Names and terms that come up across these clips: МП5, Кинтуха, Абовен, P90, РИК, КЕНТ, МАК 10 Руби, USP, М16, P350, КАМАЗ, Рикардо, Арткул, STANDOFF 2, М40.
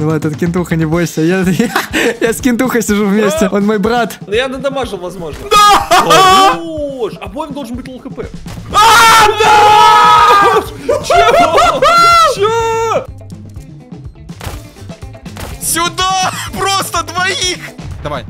Ну ладно, этот Кинтуха, не бойся. Я с Кинтухой сижу вместе. Он мой брат. Я надамажил, возможно. Да! Боже, Абовен должен быть лол хп. Чего? Сюда! Просто двоих! Давай.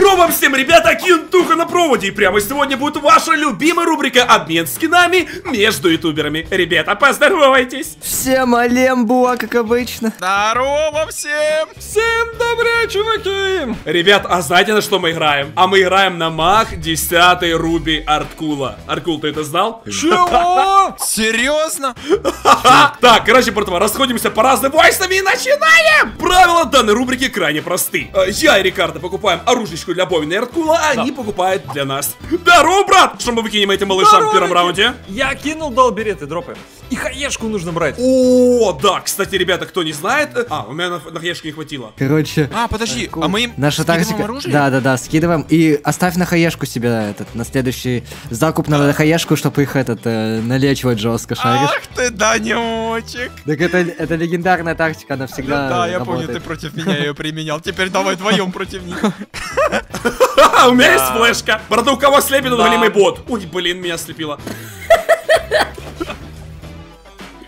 Здорово всем, ребята, Кинтуха на проводе. И прямо сегодня будет ваша любимая рубрика «Обмен скинами между ютуберами». Ребята, поздоровайтесь. Всем алем буа, как обычно. Здорово всем. Всем добра, чуваки. Ребят, а знаете, на что мы играем? А мы играем на МАК 10 Руби Арткула. Арткул, ты это знал? Чего? Серьезно? Так, короче, братва, расходимся по разным войсам и начинаем. Правила данной рубрики крайне просты. Я и Рикардо покупаем оружечку для Абовена и Арткула, а они покупают для нас. Здорово, брат! Что мы выкинем этим малышам в первом раунде? Я кинул, дал береты, дропы. И хаешку нужно брать. О, да, кстати, ребята, кто не знает... А, у меня на хаешку не хватило. Короче... А, подожди, а мы им наша тактика... оружие? Да, скидываем. И оставь на хаешку себе этот, на следующий закуп на хаешку, чтобы их этот, налечивать жестко, шаришь. Ах ты, Данечек! Так это легендарная тактика, она всегда работает. Да, я помню, ты против меня ее применял. Теперь давай вдвоем против них. У меня есть флешка. Брата, у кого слепит удалимый бот? Ой, блин, меня слепило.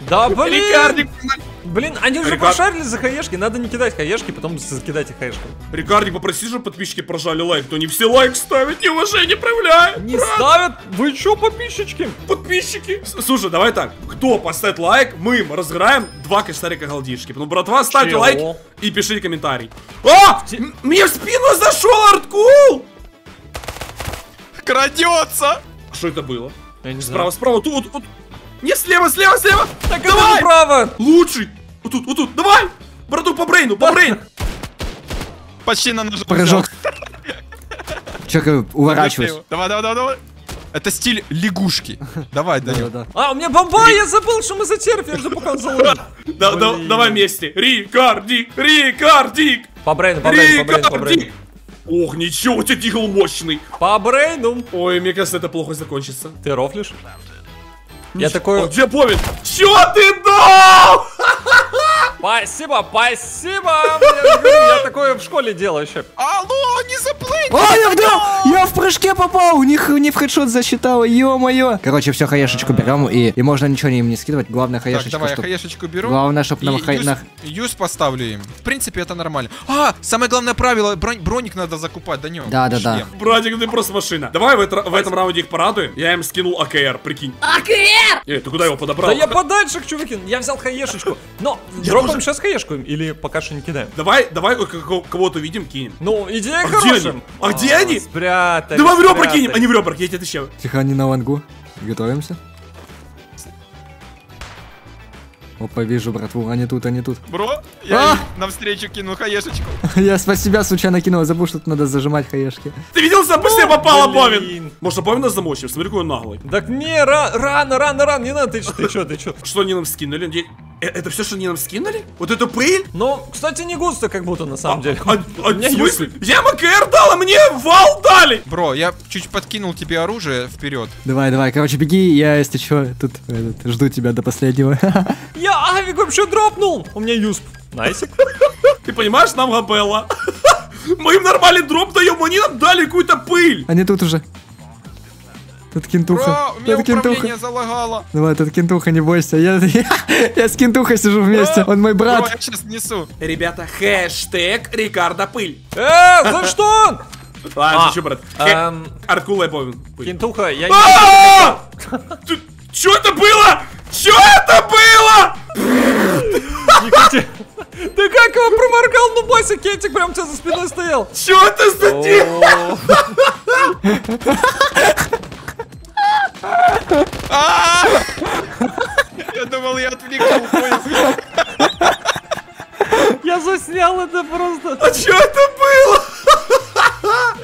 Да, блин! Блин, они уже прошарили за хаешки, надо не кидать хаешки, потом закидать их хаешками. Рикардик, попроси же, подписчики прожали лайк, то не все лайк ставят, неуважение проявляют. Не ставят? Вы чё, подписчики? Подписчики? Слушай, давай так, кто поставит лайк, мы им разыграем 2 косарика голдишки. Потом, братва, ставьте лайк и пишите комментарий. А! Мне в спину зашел Арткул! Крадется! Что это было? Справа, тут. Не слева! Так, давай! Право! Лучший! Вот тут, давай! Брату, по брейну! Почти на ножу. Прыжок. Чё, уворачивайся. Давай. Это стиль лягушки. Давай, Данил. А, у меня бомба, я забыл, что мы за терф, я же показал. Давай вместе. Рикардик! По брейну. Ох, ничего, у тебя дигл мощный. По брейну. Ой, мне кажется, это плохо закончится. Ты рофлишь? Я такой... Где Абовен? Чё ты дал? Спасибо! Я такое в школе делаю еще. Алло, не заплыть! Я в прыжке попал! У них не в хедшот засчитало, ё-моё! Короче, все, хаешечку берем, и можно ничего им не скидывать. Главное, хаешечку. Так, давай, я хаешечку беру. Главное, чтобы нам хаешечку... Юз поставлю им. В принципе, это нормально. А, самое главное правило, броник надо закупать, Данёк. Да. Братик, ты просто машина. Давай в этом раунде их порадуем. Я им скинул АКР, прикинь. АКР! Ты куда его подобрал? Да я подальше, чуваки, я взял хаешечку. Но... Дропаем сейчас хаешку или пока что не кидаем? Давай кого-то увидим, кинем. Ну, идея хорошая. А где они? Спрятались. Давай в ребра кинем, они в ребра, я тебя отвечаю. Тихо, они на вангу. Готовимся. Опа, вижу, братву, они тут. Бро, я навстречу кинул хаешечку. Я себя случайно кинул, забыл, что тут надо зажимать хаешки. Ты видел, что после попал Абовен? Может, Абовена замочим? Смотри, какой он наглый. Так не, рано, не надо, ты чё? Что они нам скинули? Это все, что они нам скинули? Вот эту пыль? Ну, кстати, не густо, как будто, на самом деле. В смысле? Я МКР дал, а мне вал дали! Бро, я чуть подкинул тебе оружие вперед. Давай, короче, беги, я, если чё, тут жду тебя до последнего. Я авик вообще дропнул! У меня юсп. Найсик. Ты понимаешь, нам габелла. Мы им нормальный дроп даем, они нам дали какую-то пыль. Они тут уже. Тут Кинтуха. Управление залагало. Давай, тут Кинтуха, не бойся. Я с Кинтухой сижу вместе. Он мой брат. Я сейчас несу. Ребята, хэштег Рикардо пыль. За что? Ладно, еще, брат. Арткул и Абовен. Кинтуха, я не... Что это было? Чё это было? Ты как его проморгал, ну бойся, Кентик прям у тебя за спиной стоял. Чё это за день? Я думал, я отвлекал поезд. Я заснял это просто. А чё это было?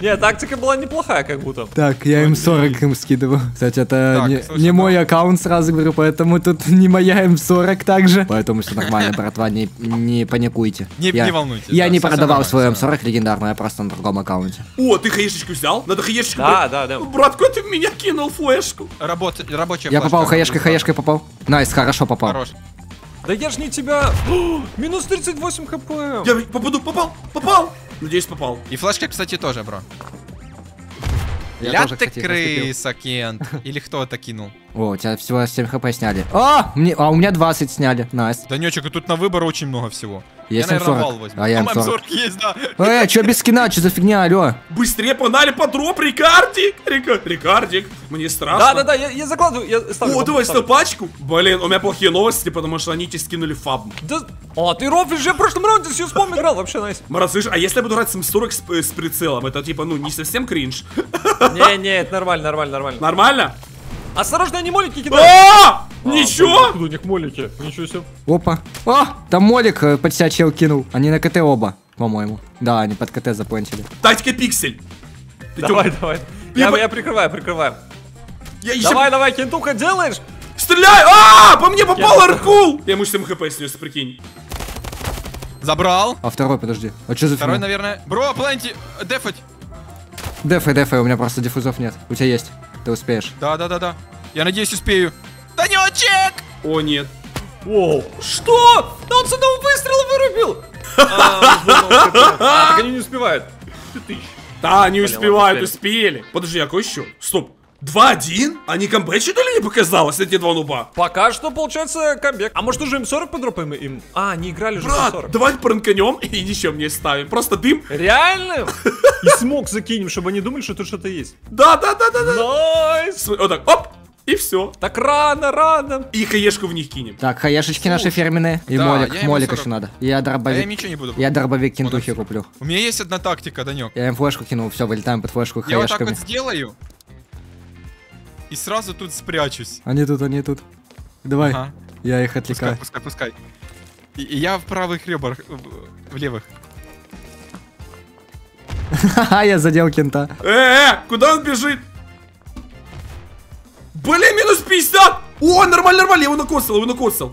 Нет, тактика была неплохая как будто. Так, я им 40 им скидываю. Кстати, это не мой аккаунт, сразу говорю, поэтому тут не моя М40 также. Поэтому все нормально, братва, не паникуйте. Не волнуйтесь. Я не продавал свою М40 легендарную, я просто на другом аккаунте. О, ты хаешечку взял? Надо хаешечку. Да. Братко, ты в меня кинул флешку. Рабочая. Я попал хаешкой попал. Найс, хорошо попал. Хорош. Да я ж не тебя... Минус 38 хп. Я попаду, попал. Надеюсь, попал. И флешка, кстати, тоже, бро. Ля ты крыса, Кент. Или кто это кинул? О, у тебя всего 7 хп сняли. А у меня 20 сняли. Найс. Данечек, и тут на выбор очень много всего. Я, наверное, вал возьму. А я М40 есть, да. Чё без скина, чё за фигня, алё? Быстрее погнали по дроп, Рикардик. Рикардик, мне страшно. Да, я закладываю, я ставлю. О, давай, ставь пачку. Блин, у меня плохие новости, потому что они тебе скинули фаб. Да, а ты Рофлиш же в прошлом раунде с Юспом играл, вообще найс. Марат, слышишь, а если я буду играть с М40 с прицелом, это типа, ну, не совсем кринж? Не, это нормально. Нормально? Осторожно, они молики кидают. Ничего! У них молики, ничего себе. Опа. Там молик под себя чел кинул. Они на КТ оба, по-моему. Да, они под КТ запонтили. Тактика пиксель. Давай. Я прикрываю. Давай, Кинтуха, делаешь? Стреляй! По мне попал Арткул! Я ему 7 хп снес, прикинь. Забрал. А второй, подожди. А что за фигня? Второй, наверное. Бро, планти, дефать. Дефай, у меня просто диффузов нет. У тебя есть. Ты успеешь. Да. Я надеюсь, успею. Танечек! О, нет. Оу. Что? Да он с одного выстрела вырубил! Так они не успевают. Да, не успевают, успели. Подожди, а какой еще? Стоп. 2-1? Они камбэчи или не показалось эти два нуба? Пока что получается камбэк. А может уже им 40 подропаем им? А, не играли уже 40. Брат, давай пранканем и ничего не ставим. Просто дым. Реально? И смог закинем, чтобы они думали, что тут что-то есть. Да. Найс. Вот так, оп. И все. Так рано. И хаешку в них кинем. Так, хаешечки наши фирменные. И да, молик еще надо. Я дробовик. Я ничего не буду. Я дробовик Кинтухи куплю. У меня есть одна тактика, Данек. Я им флешку кинул, все, вылетаем под флешку хаешками. Я вот так вот сделаю. И сразу тут спрячусь. Они тут. Давай. Ага. Я их отвлекаю. Пускай. И я в правых ребрах, в левых. Ха-ха, я задел Кента. Куда он бежит? Блин, минус 50! О, нормально, я его накосал,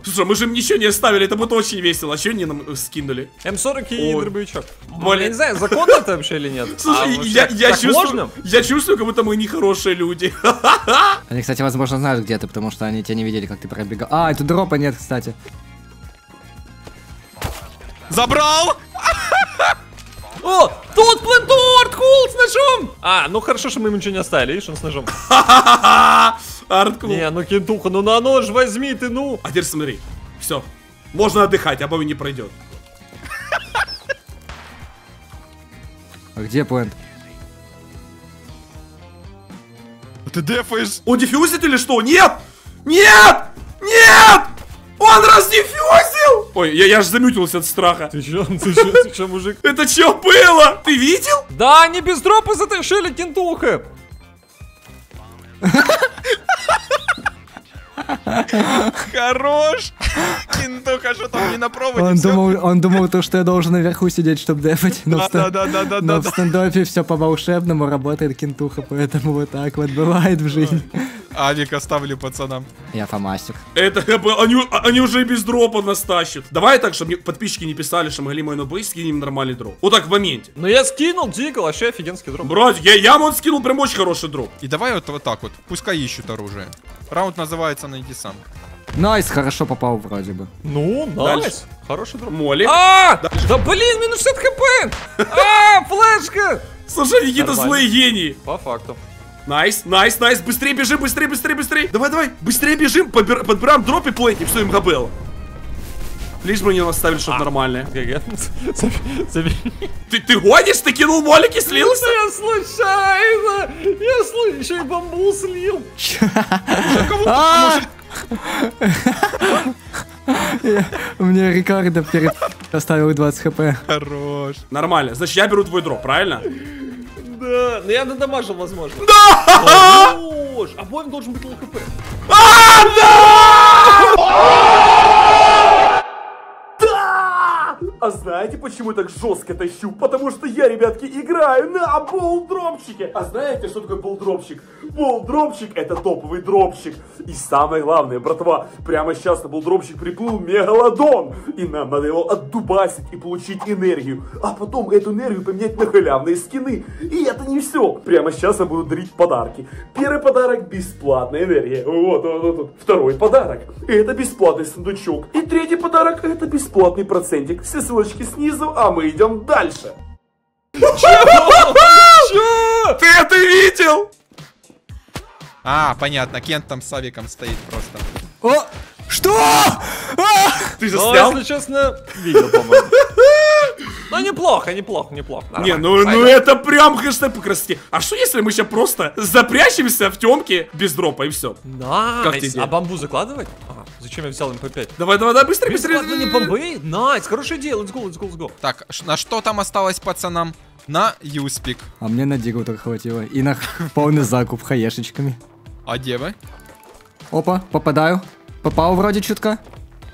Слушай, мы же им ничего не оставили, это будет очень весело. А что они нам скинули? М40 и дробовичок. Блин, я не знаю, законно это вообще или нет. Слушай, я чувствую, как будто мы нехорошие люди. Они, кстати, возможно, знают, где ты, потому что они тебя не видели, как ты пробегал. А, это дропа нет, кстати. Забрал! О, тут плентуард, Арткул с ножом! А, ну хорошо, что мы им ничего не оставили, видишь, он с ножом. Арткул. Не, ну Кинтуха, ну на нож возьми ты, ну. А теперь смотри, все, можно отдыхать, Абовен не пройдет. А где плент? Ты дефаешь? Он дефьюзит или что? Нет! Он раздефьюзил! Ой, я аж замютился от страха. Ты чё, мужик? Это чё было? Ты видел? Да, они без дропа затащили Кинтуха. Хорош! Кинтуха, что там не на проводе? Он думал, то, что я должен наверху сидеть, чтобы дефать. Но в стендопе все по-волшебному работает Кинтуха, поэтому вот так вот бывает в жизни. Авик оставлю пацанам. Я фомастик. Это они уже без дропа нас тащат. Давай так, чтобы подписчики не писали, что могли мой нобы, скинем нормальный дроп. Вот так в моменте. Но я скинул, дикл, вообще офигенский дроп. Брать, я вот скинул прям очень хороший дроп. И давай вот так вот, пускай ищут оружие. Раунд называется «Найди сам». Найс, хорошо попал вроде бы. Ну, найс. Хороший дроп. Молик. Да блин, минус 60 хп. Флешка. Слушай, какие-то злые гении. По факту. Найс, быстрее бежим, быстрее. Давай, быстрее бежим, подбираем дроп и плентим, что им габело. Лишь бы они нас ставили что-то нормальное. Ты гонишь? Ты кинул молики, слился? Я случайно, еще и бамбул слил. Мне Рикардо перед оставил 20 хп. Хорош. Нормально, значит я беру твой дроп, правильно? Да, но я надамажил, возможно. Да! Хорош! Обоим должен быть лоу хп. Да! А знаете, почему я так жестко тащу? Потому что я, ребятки, играю на болдропчике. А знаете, что такое болдропчик? Болдропчик — это топовый дропчик. И самое главное, братва, прямо сейчас на болдропчик приплыл мегалодон. И нам надо его отдубасить и получить энергию. А потом эту энергию поменять на халявные скины. И это не все. Прямо сейчас я буду дарить подарки. Первый подарок — бесплатная энергия. Вот он, вот, вот. Второй подарок — это бесплатный сундучок. И третий подарок — это бесплатный процентик. Все ссылочки снизу, а мы идем дальше. Чего? Ты это видел? А, понятно, Кент там с авиком стоит просто. О! Что? Ты же снял? Если честно, видел, по-моему. Ну, неплохо, неплохо, неплохо. Нормально. Не, ну это прям хэштег по красоте. А что, если мы сейчас просто запрячемся в темке без дропа и все? Найс. А бамбу закладывать? Ага. Зачем я взял МП5? Давай, давай, давай, быстрее, быстрее. Не бомбы? Найс, хорошая идея. Let's go, let's go, let's go. Так, на что там осталось, пацанам? На юспик. А мне на дигу так хватило. И на полный закуп хаешечками. А где вы? Опа, попадаю. Попал вроде чутка.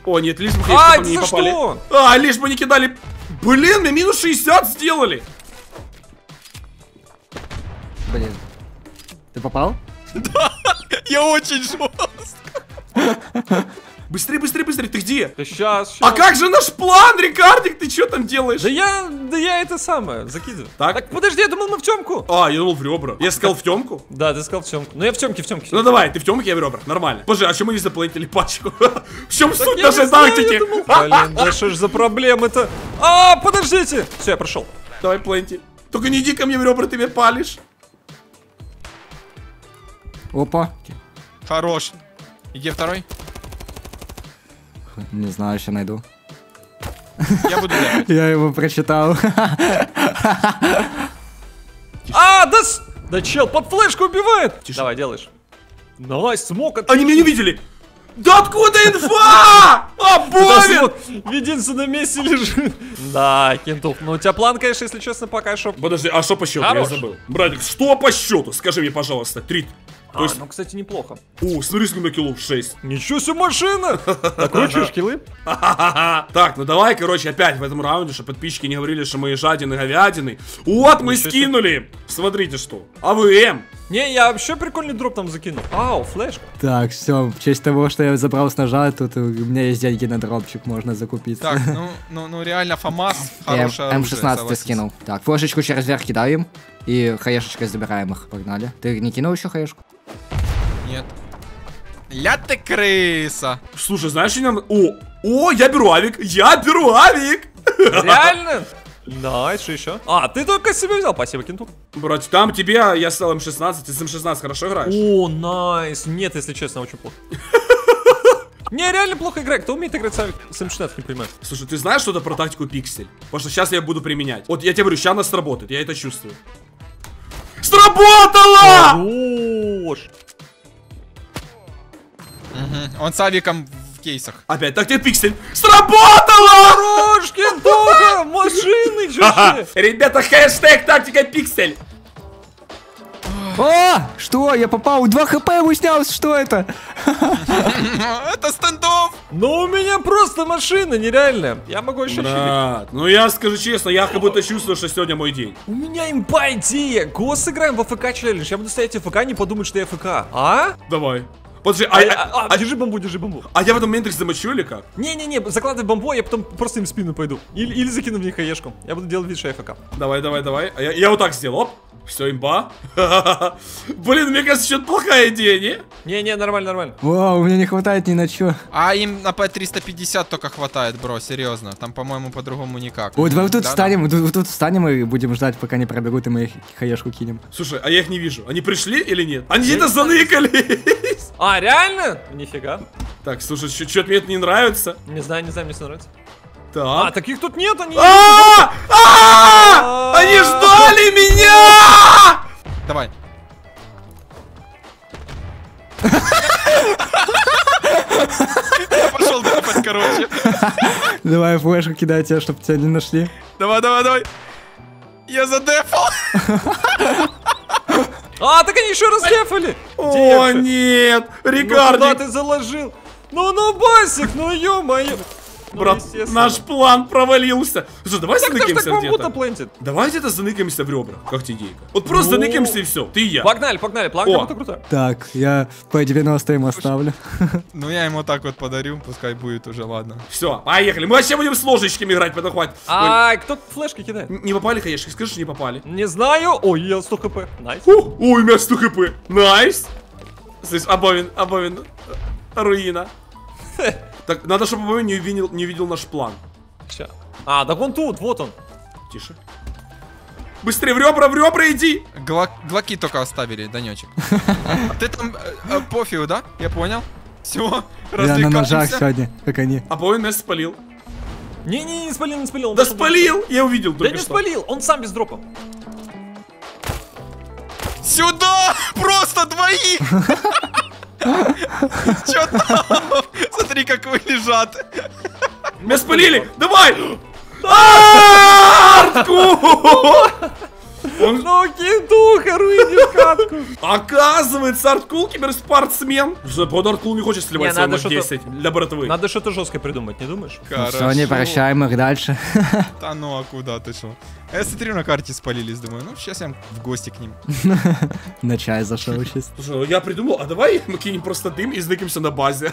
О, нет, лишь бы хаешки не попали. А, лишь бы не кидали... Блин, мне минус 60 сделали. Блин. Ты попал? Да, я очень жестко. Быстрее, быстрее, быстрее, ты где? Да сейчас, сейчас. А как же наш план, Рикардик, ты что там делаешь? Да я это самое, закидываю. Так, подожди, я думал, мы в темку. А, я думал в ребра. Я сказал в темку? Да, ты сказал в темку. Ну я в темке, в темке. Ну давай, ты в темке, я в ребра, нормально. Боже, а что мы не заплатили пачку? В чем суть нашей тактики? Блин, да что ж за проблемы-то? А, подождите. Все, я прошел. Давай, плейнти. Только не иди ко мне в ребра, ты меня палишь. Опа. Хорош. Иди второй. Не знаю, еще найду. Я буду делать. Я его прочитал. А, да, да чел, под флешку убивает. Тише. Давай, делаешь. Найс, смог. Они меня не видели. Да откуда инфа? Абовен! Единственное месте лежит. Да, Кинтух, ну у тебя план, конечно, если честно, пока что... Подожди, а что по счету? Я забыл. Братик, что по счету? Скажи мне, пожалуйста. 3... А, есть... ну, кстати, неплохо. О, смотри, сколько на киллов 6. Ничего себе машина! Накручиваешь киллы? Так, ну давай, короче, опять в этом раунде, чтобы подписчики не говорили, что мы жадины, говядины. Вот мы скинули! Смотрите что. АВМ. Не, я вообще прикольный дроп там закинул. Ау, флешка. Так, все, в честь того, что я забрал с ножа, тут у меня есть деньги на дропчик, можно закупить. Так, ну реально ФАМАС хорошая. М16 скинул. Так, флешечку через верх кидаем. И хаешечкой забираем их. Погнали. Ты не кинул еще хаешку? Нет. Ля ты крыса. Слушай, знаешь, что нам... О, я беру авик. Я беру авик. Реально? Найс, что еще? А, ты только себе взял. Спасибо, Кинтух. Брат, там тебе я стал М16. Ты с М16 хорошо играешь? О, найс. Нет, если честно, очень плохо. Не, реально плохо играет. Кто умеет играть с М16, не понимаю. Слушай, ты знаешь что-то про тактику пиксель? Потому что сейчас я ее буду применять. Вот я тебе говорю, сейчас она сработает. Я это чувствую. Сработала! Хорош. Угу. Он с авиком в кейсах. Опять так тебе пиксель. Сработала! Хорош, Кинтуха! Машины чужие! Ребята, хэштег тактика пиксель. А, что? Я попал. 2 хп его снял. Что это? Это стендов. Но у меня просто машина нереальная. Я могу еще ошибить. Ну я скажу честно, я как будто чувствую, что сегодня мой день. У меня имба идея. Го, сыграем в АФК челлендж. Я буду стоять в АФК, не подумать, что я АФК. А? Давай. Подожди, держи бомбу, держи бомбу. А я в этом Мендрикс замочу или как? Не-не-не, закладывай бомбу, я потом просто им в спину пойду. Или закину в них хаешку. Я буду делать вид, что я АФК. Давай, давай, давай. Я вот так сделал. Оп. Все, имба. Блин, мне кажется, что-то плохая идея, не? Не-не, нормально, нормально. Вау, у меня не хватает ни на что. А им на P350 только хватает, бро, серьезно. Там, по-моему, по-другому никак. Ой, давай тут встанем, тут встанем и будем ждать, пока они пробегут, и мы их хаешку кинем. Слушай, а я их не вижу. Они пришли или нет? Они где-то заныкались. А, реально? Нифига. Так, слушай, что-то мне это не нравится. Не знаю, мне это нравится. Так. А, таких тут нет, они... Они ждали меня! Давай. Я пошел дропать, короче. Давай флешку кидай тебя, чтобы тебя не нашли. Давай, давай, давай. Я задефал. А, так они еще раз дефали. О, нет. Рикардик. Куда ты заложил? Ну, басик, ну, ё-моё. Брат, ну, наш план провалился. Слушай, давай заныкаемся где-то. Давайте-то заныкаемся в ребра, как тебе идейка. Вот просто заныкаемся и все, ты и я. Погнали, погнали, планка, это круто. Так, я P90 ему оставлю. Ну я ему так вот подарю, пускай будет уже, ладно. Все, поехали, мы вообще будем с ложечками играть, потом хватит. Ай, кто флешки кидает? Не попали, конечно, скажи, что не попали. Не знаю, ой, я 100 хп, найс. Ой, у меня 100 хп, найс. Слышь, Абовен, руина. Так, надо, чтобы Абовен не увидел наш план. Сейчас. А, так он тут, вот он. Тише. Быстрее, в ребра иди! Глоки только оставили, Данечек. Ты там пофигу, да? Я понял. Все, развлекаемся. Я на ножах сегодня, как они. Абовен нас спалил. Не-не-не, не спалил. Да спалил! Я увидел только что. Да не спалил, он сам без дропа. Сюда! Просто двоих! Чё там? Смотри, как вы лежат. Меня спалили! Давай! Арткул! Ну, Кинтуха руинит катку. Оказывается, Арткул киберспортсмен. Под Арткул не хочет сливать свой МАК 10 для братвы. Надо что-то жесткое придумать, не думаешь? Хорошо, не прощаем их дальше. Да ну, а куда ты шел? Я смотрю, на карте спалились, думаю, ну сейчас я в гости к ним. На чай зашел сейчас. Слушай, я придумал, а давай мы кинем просто дым и знакомимся на базе.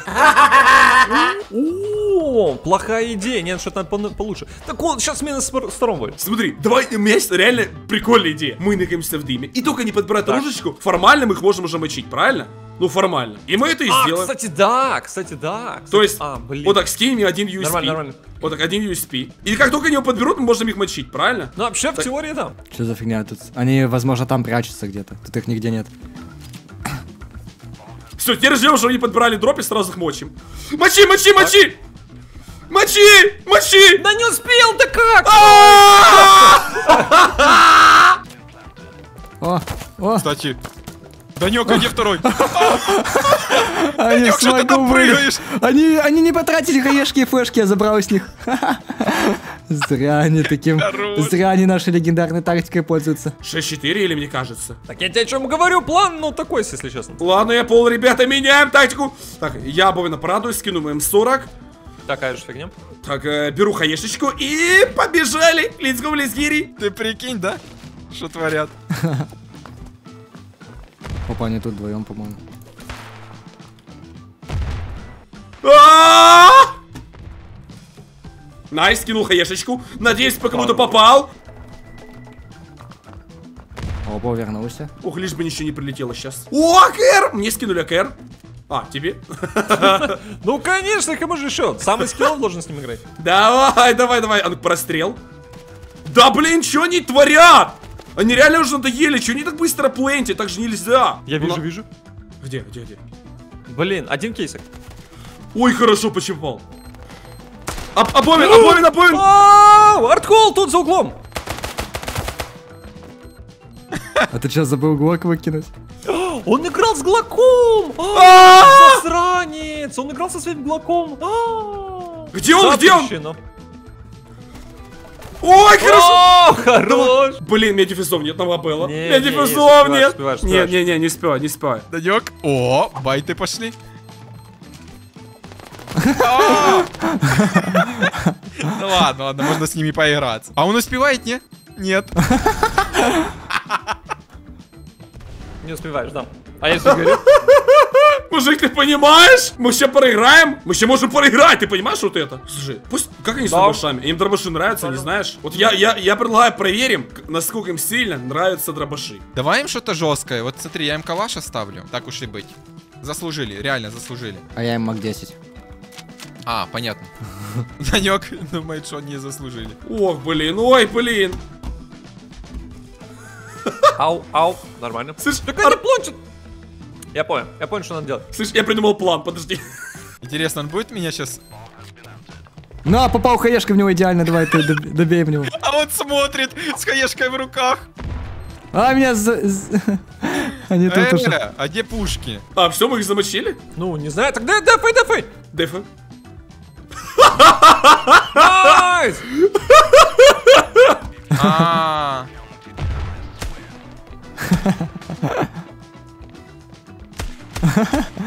О, плохая идея, нет, что-то надо получше. Так он сейчас меня сторон будет. Смотри, давай, у меня есть реально прикольная идея. Мы ныкаемся в дыме, и только не подбирать ружечку, формально мы их можем уже мочить, правильно? Ну, формально. И мы это и сделаем. Кстати, да. То есть, вот так скинем один USP. Нормально. Вот так один USP. И как только его подберут, мы можем их мочить, правильно? Ну, вообще в теории там. Что за фигня тут? Они, возможно, там прячутся где-то. Тут их нигде нет. Все, теперь ждем, чтобы они подбирали дроп и сразу их мочим. Мочи! Мочи! Да не успел, да как? Кстати. Данек, где второй? Данек, что ты там прыгаешь? Они не потратили хаешки и флешки, я забрал с них. Зря они нашей легендарной тактикой пользуются. 6-4 или мне кажется? Так я тебе о чем говорю, план, ну такой, если честно. Ладно, я пол, ребята, меняем тактику. Так, я обовенно порадуюсь, скину М40. Такая же фигня. Так, беру хаешечку и побежали. Let's go, let's get it. Ты прикинь, да? Что творят? Опа, они тут вдвоем, по-моему. Найс, кинул хаешечку. Надеюсь, по кому-то попал. Опа, вернулся. Ох, лишь бы ничего не прилетело сейчас. О, АКР! Мне скинули АКР. А, тебе? Ну, конечно, кому же еще? Самый скилл должен с ним играть. Давай. А ну, прострел. Да, блин, что они творят? Они реально уже надоели, что они так быстро плентят, так же нельзя. Я вижу. Где? Блин, один кейсик. Ой, хорошо, почему? Абовен! Арткул тут за углом! А ты сейчас забыл глок выкинуть? Он играл с глоком! Засранец! Он играл со своим глоком! Где он? Ой, хорошо! Блин, меня дефизов нет, нового было. Меня дефизов нет. Не успевай, Данек. О, байты пошли. Ну ладно, можно с ними поиграться. А он успевает, не? Нет. Не успеваешь, да. А я что говорю? Мужик, ты понимаешь? Мы все проиграем. Мы все можем проиграть, ты понимаешь вот это? Слушай, пусть, как они с дробашами? Им дробаши нравятся, не знаешь? Вот я предлагаю проверим, насколько им сильно нравятся дробаши. Давай им что-то жесткое. Вот смотри, я им калаш оставлю. Так уж и быть. Заслужили, реально заслужили. А я им МАК 10. А, понятно. Данек думает, что не заслужили. Ой, блин. Ау, нормально. Слышь, так они плончат. Я понял, что надо делать. Слышь, я придумал план, подожди. Интересно, он будет меня сейчас... На, попал хаешка в него идеально, давай ты добей в него. А он смотрит с хаешкой в руках. А, меня Они тут уже... А где пушки? А, все, мы их замочили? Ну, не знаю, так дефай. Найс!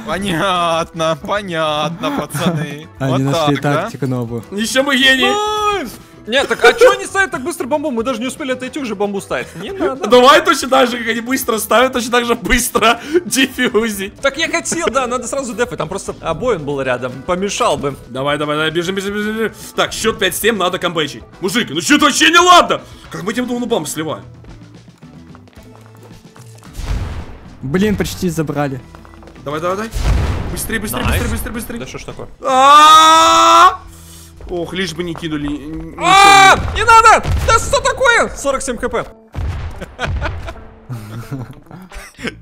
Понятно, понятно, пацаны. Они нашли тактику новую. Еще мы гении. Нет, так а чё они ставят так быстро бомбу? Мы даже не успели отойти, уже бомбу ставить. Не надо. Давай точно так же, как они быстро ставят, точно так же быстро дефьюзить. Так я хотел, да, надо сразу дефать. Там просто Абовен был рядом, помешал бы. Давай, давай, давай, бежим, бежим, бежим. Так, счет 5-7, надо камбэчить. Мужики, ну что-то вообще не ладно. Как мы тем долбам сливаем? Блин, почти забрали. Давай, давай, давай. Быстрее, быстрее, быстрее, быстрее, быстрее. Да что ж такое? Ох, лишь бы не кинули. Не надо! Да что такое? 47 хп.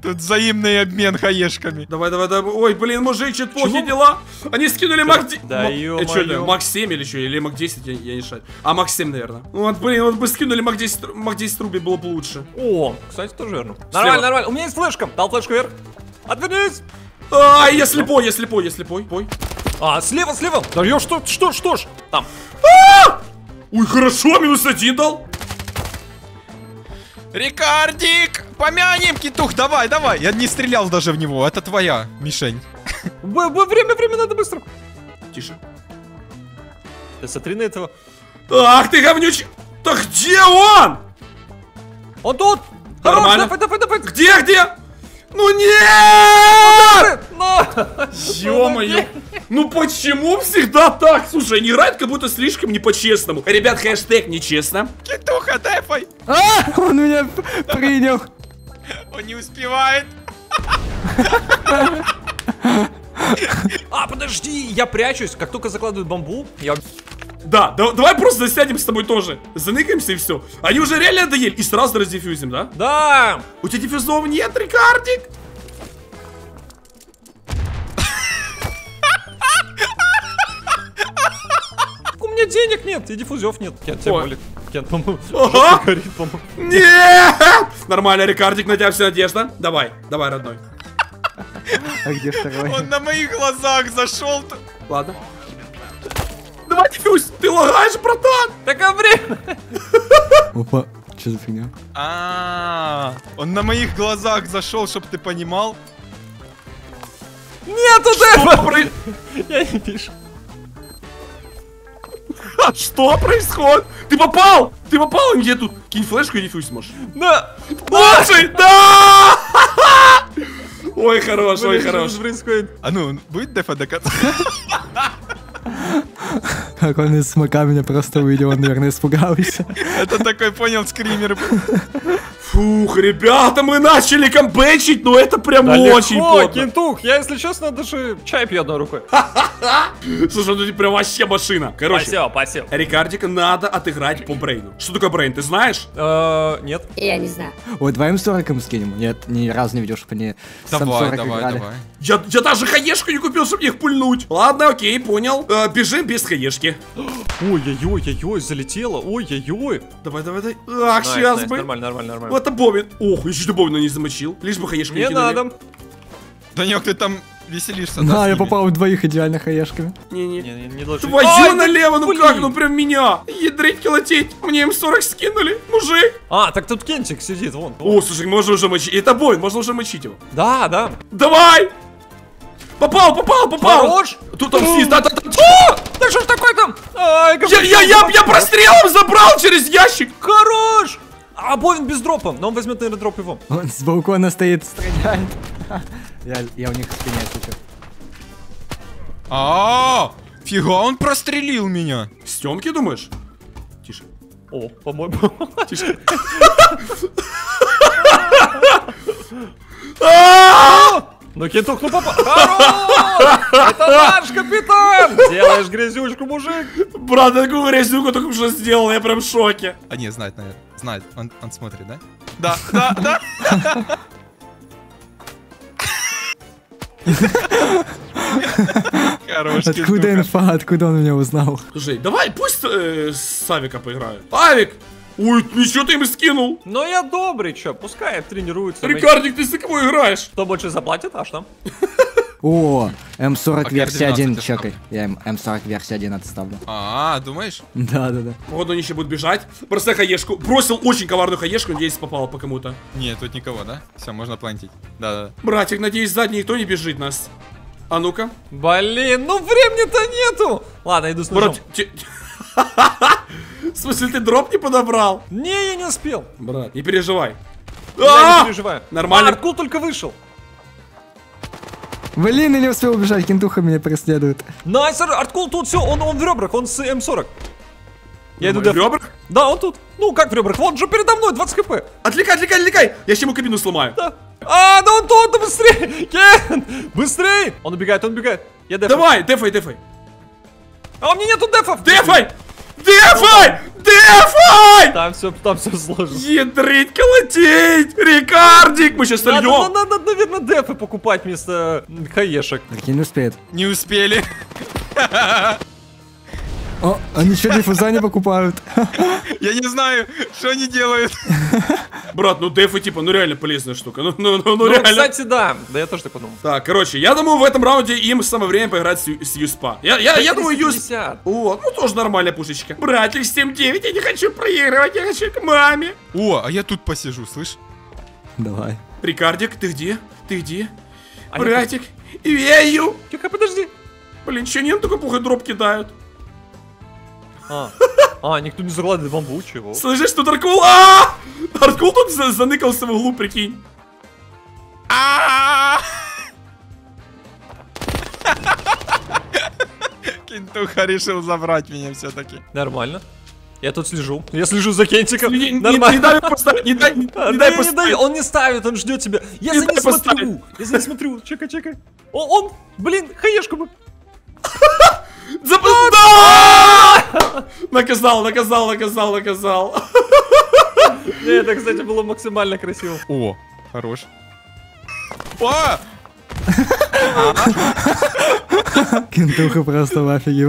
Тут взаимный обмен хаешками. Давай, давай, давай. Ой, блин, мужик, что-то плохие дела. Они скинули МАК... Да ё-моё. МАК 7 или что? Или МАК 10? Я не шарю. А МАК 7, наверное. Вот, блин, вот бы скинули МАК 10. МАК 10 Руби было бы лучше. О, кстати, тоже верно. Нормально, нормально. У меня есть флешка. Дал флешку вверх. Отвернись. Ай, я слепой, я слепой, я слепой. А, слева, слева! Да ё, что ж? Там. Ой, хорошо, -1 дал. Рикардик! Помянем, Кинтух, давай, давай! Я не стрелял даже в него, это твоя мишень. Время, время, надо быстро. Тише. Ты смотри на этого. Ах ты говнючий! Да где он? Он тут! Нормально. Давай, давай, давай. Где, где? Ну нет! Ё-моё! Ну почему всегда так? Слушай, не рад, как будто слишком не по-честному. Ребят, хэштег нечестно. Кинтуха, дефай! Он меня принял. Он не успевает. А, подожди, я прячусь. Как только закладывают бомбу, я... Да, давай просто засядем с тобой тоже. Заныкаемся и все. Они уже реально доели. И сразу раздиффюзим, да? Да! У тебя диффюзов нет, Рикардик? У меня денег нет, и диффузов нет. Кент, тем более. Кент, по-моему. Нет! Нормально, Рикардик, на тебя вся надежда. Давай, давай, родной. А где второй? Он на моих глазах зашел. Ладно. Давай, дефьюз, ты лагаешь, братан! Такое время! Опа, что за фигня? Он на моих глазах зашел, чтобы ты понимал. Нет, уже! Я не пишу. А что происходит? Ты попал! Ты попал, где тут? Кинь флешку и дефьюз можешь. Да! Лучший! Да! Ой, хорош, ой, хорош. А ну, будет дефа до конца? Как он из смока меня просто увидел, он, наверное, испугался. Это такой, понял, скример. Фух, ребята, мы начали камбэчить, но это прям очень плотно. Кинтух, я, если честно, даже чай пью одной рукой. Слушай, ну ты прям вообще машина. Короче, спасибо, спасибо. Рикардик, надо отыграть по брейну. Что такое брейн, ты знаешь? Нет. Я не знаю. Ой, давай им 40 скинем. Нет, ни разу не видел, чтобы они сам 40 играли. Я даже хаешку не купил, чтобы их пульнуть. Ладно, окей, понял. Бежим без хаешки. Ой-ой-ой-ой, залетело. Ой-ой-ой. Давай, давай, давай. Ах, сейчас бы. Нормально, нормально, нормально. Вот Абовен. Ох, еще ты Абовена не замочил. Лишь бы хаешку не кинули. Не надо. Данек, ты там веселишься. Да, я попал в двоих идеально хаешками. Не-не-не, должен. Твою налево, ну как, ну прям меня. Ядрить, колотеть. Мне им 40 скинули, мужик. А, так тут Кентик сидит, вон. О, слушай, можно уже мочить. Это Абовен, можно уже мочить его. Да, да. Давай! Попал, попал, попал! Хорош! Тут там снизу, да-да-да! Да что ж такое там? Я прострелом забрал через ящик! Хорош! Абовен без дропа, но он возьмет, наверное, дроп его. Он с балкона стоит, стреляет. Я у них в спине отвечу. Фига, он прострелил меня. Стенки, думаешь? Тише. О, по-моему. Тише. Ну, Кинтух, ну попал! Это наш капитан! Делаешь грязючку, мужик! Брат, я такую грязюку только что сделал, я прям в шоке. А не, знает, наверное. Знает. Он смотрит, да? Да, да, да! Откуда инфа? Откуда он меня узнал? Слушай, давай пусть с Авика поиграют. Авик! Ой, ничего ты им скинул. Но я добрый, чё, пускай тренируется. Рикардик, ты с кем играешь? Кто больше заплатит, а что? О, М40 версия 1, чекай. Я М40 версия 1 отставлю. А, думаешь? Да. Походу они еще будут бежать. Бросай хаешку. Бросил очень коварную хаешку, надеюсь, попал по кому-то. Нет, тут никого, да? Все, можно плантить. Да. Братик, надеюсь, сзади никто не бежит нас. А ну-ка. Блин, ну времени-то нету. Ладно, иду с ножом. В смысле, ты дроп не подобрал? Не, я не успел. Брат, не переживай. Я не переживаю. Нормально. Арткул только вышел. Блин, я не успел убежать, Кинтуха меня преследует. Найс, Арткул тут, все, он в ребрах, он с М40. Я иду в ребрах? Да, он тут. Ну, как в ребрах? Вон же передо мной, 20 хп. Отвлекай. Я сейчас ему кабину сломаю. Да. А, да он тут, да быстрее. Кен, быстрее. Он убегает. Я дефаю. Давай, дефай. А у меня нету дефов. Дефай! Там все сложно. Ядрить, колотить! Рикардик! Мы сейчас сольем! Надо, наверное, дефы покупать вместо хаешек. Так я не успеет. Не успели. О, они еще дефуза не покупают. Я не знаю, что они делают. Брат, ну дефы типа, ну реально полезная штука. Ну реально. Кстати, да. Да я тоже так подумал. Так, короче, я думаю, в этом раунде им самое время поиграть с Юспа. Я думаю, Юспа. О, ну тоже нормальная пушечка. Братик, 7-9, я не хочу проигрывать, я хочу к маме. О, а я тут посижу, слышь? Давай. Рикардик, ты где? Братик, вею. Тихо, подожди. Блин, что не только плохой дроп кидают. Никто не загладит бамбу, чего? Слышишь, тут Арткул? Арткул тут заныкался в углу, прикинь. Кинтуха решил забрать меня все-таки. Нормально. Я тут слежу. Я слежу за Кентиком. Не дай, он не ставит, он ждет тебя. Я за ним смотрю. Чекай. Он, блин, хаешку бы. Наказал. Это, кстати, было максимально красиво. О, хорош. Кинтуха просто в офиге.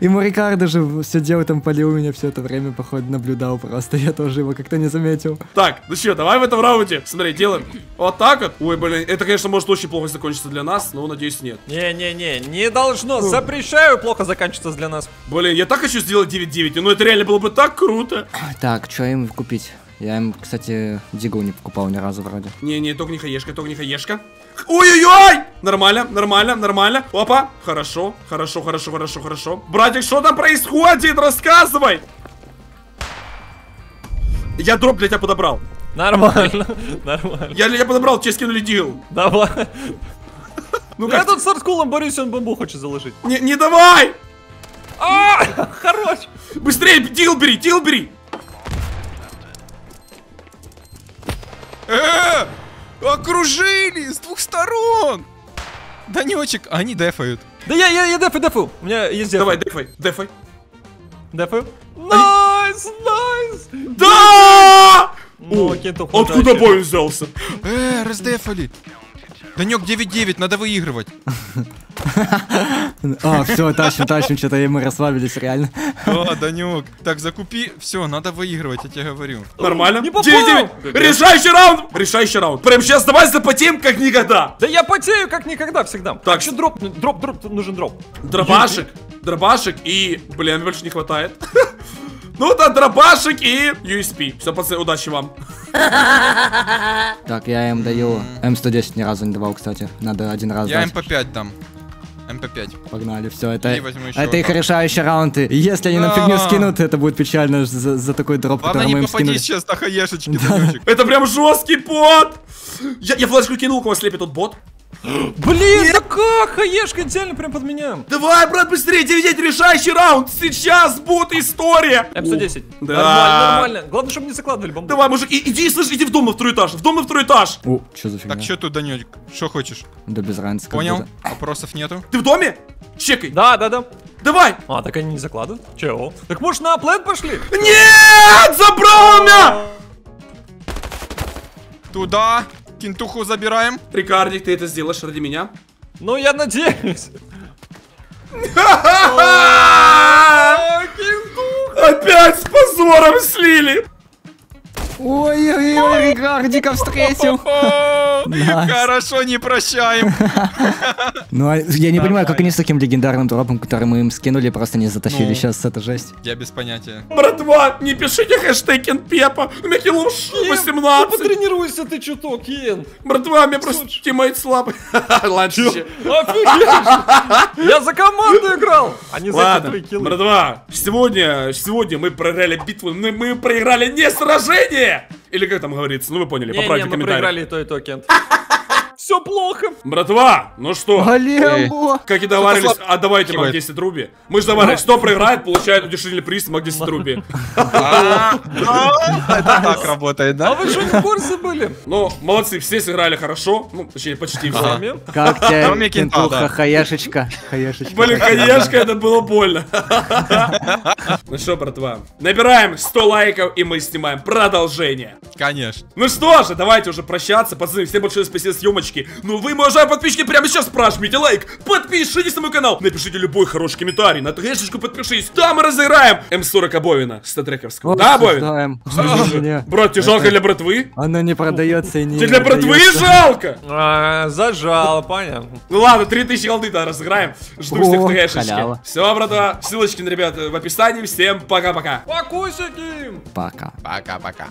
Ему Рикардо же сидел и там полил меня все это время, походу, наблюдал просто. Я тоже его как-то не заметил. Так, ну что, давай в этом раунде. Смотри, делаем вот так вот. Ой, блин, это, конечно, может очень плохо закончиться для нас, но, надеюсь, нет. Не должно. Запрещаю плохо заканчиваться для нас. Блин, я так хочу сделать 9-9, но это реально было бы так круто. Так, что им купить? Я им, кстати, дигл не покупал ни разу вроде. Не, только не хаешка, Ой-ой-ой! Нормально. Опа, хорошо. Братик, что там происходит? Рассказывай! Я дроп для тебя подобрал. Нормально. Я для тебя подобрал, тебе скинули дигл. Давай. Ну как? Я тут с Арткулом борюсь, он бомбу хочет заложить. Не давай! Хорош! Быстрее, дигл бери! Окружили с двух сторон! Данечек, они дефают. Да я дефаю. У меня есть деф. Давай, дефай. Дефаю. Найс! Да! Откуда бой взялся? Раздефали. Данек 9-9, надо выигрывать. Все, тащим, что-то мы расслабились, реально. Данек, так закупи, все, надо выигрывать, я тебе говорю. Нормально? 9-9, решающий раунд. Прям сейчас давай запотеем как никогда. Да я потею как никогда всегда. Так, еще дроп, нужен дроп. Дробашек и, блин, больше не хватает. Ну да, дробашек и USP. Все, пацаны, удачи вам. Так, я им даю. М110 ни разу не давал, кстати. Надо один раз дать. Я МП5 там. МП5. Погнали, все, это их решающий раунд. Если они нам фигню скинут, это будет печально за такой дроп, который мы им скинули. Сейчас на хаешечки. Это прям жесткий бот. Я флешку кинул, кого слепит тот бот. Блин, да как? Хаешка идеально прям под меня. Давай, брат, быстрее, 9-9, решающий раунд. Сейчас будет история. М110. Нормально. Главное, чтобы не закладывали бомбу. Давай, мужик, иди, слышь, иди в дом на второй этаж. О, что за фигня? Так, что тут, Данёк? Что хочешь? Да без разницы. Понял, вопросов нету. Ты в доме? Чекай. Да. Давай. Так они не закладывают. Чего? Так может на плент пошли? Нет, забрал меня! Туда. Кинтуху забираем. Рикардик, ты это сделаешь ради меня? Ну, я надеюсь. Опять с позором слили. Ой-ой-ой, Рикардика встретил. Хорошо, не прощаем. Ну, я не понимаю, как они с таким легендарным дропом, который мы им скинули, просто не затащили. Сейчас это жесть. Я без понятия. Братва, не пишите хэштег Кинпепа. У меня килл 18. Потренируйся ты чуток, Кин. Братва, мне просто тиммейт слабый. Ладно. Я за команду играл. Ладно, братва, сегодня мы проиграли битву. Мы проиграли не сражение. Или как там говорится? Ну вы поняли, поправьте комментарии. Мы проиграли и то, и то, Кент. Все плохо. Братва, ну что? Как и договорились, отдавайте МАК 10 Руби. Мы же договорились, что проиграет, получает утешительный приз МАК 10 Руби. Это так работает, да? А вы что, в курсе были? Ну, молодцы, все сыграли хорошо. Ну, точнее, почти все. Как тебе, Кинтуха, хаяшечка? Блин, хаяшка, это было больно. Ну что, братва, набираем 100 лайков, и мы снимаем продолжение. Конечно. Ну что же, давайте уже прощаться. Пацаны, всем большое спасибо, съемочки. Ну вы, уважаемые подписчики, прямо сейчас прожмите лайк, подпишитесь на мой канал, напишите любой хороший комментарий, на трешечку подпишись, там мы разыграем М40 Абовена, 100 трековского. Да, Абовен? Брат, тебе жалко для братвы? Она не продается и не... Тебе для братвы жалко? Зажал, понял. Ну ладно, 3000 голды-то разыграем, жду всех трешечки. Все, братва, ссылочки, ребят, в описании, всем пока-пока. Покусики! Пока. Пока-пока.